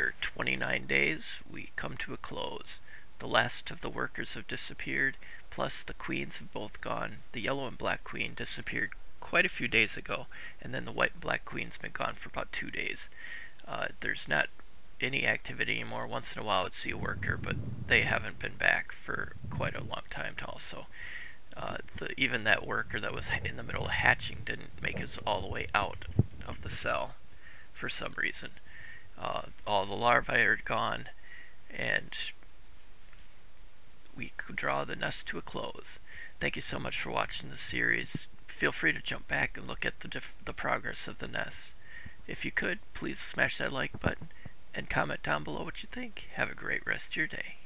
after 29 days, we come to a close. The last of the workers have disappeared, plus the queens have both gone. The yellow and black queen disappeared quite a few days ago, and then the white and black queen's been gone for about 2 days. There's not any activity anymore. Once in a while I'd see a worker, but they haven't been back for quite a long time also. Even that worker that was in the middle of hatching didn't make it all the way out of the cell for some reason. All the larvae are gone, and we draw the nest to a close. Thank you so much for watching this series. Feel free to jump back and look at the progress of the nest. If you could, please smash that like button and comment down below what you think. Have a great rest of your day.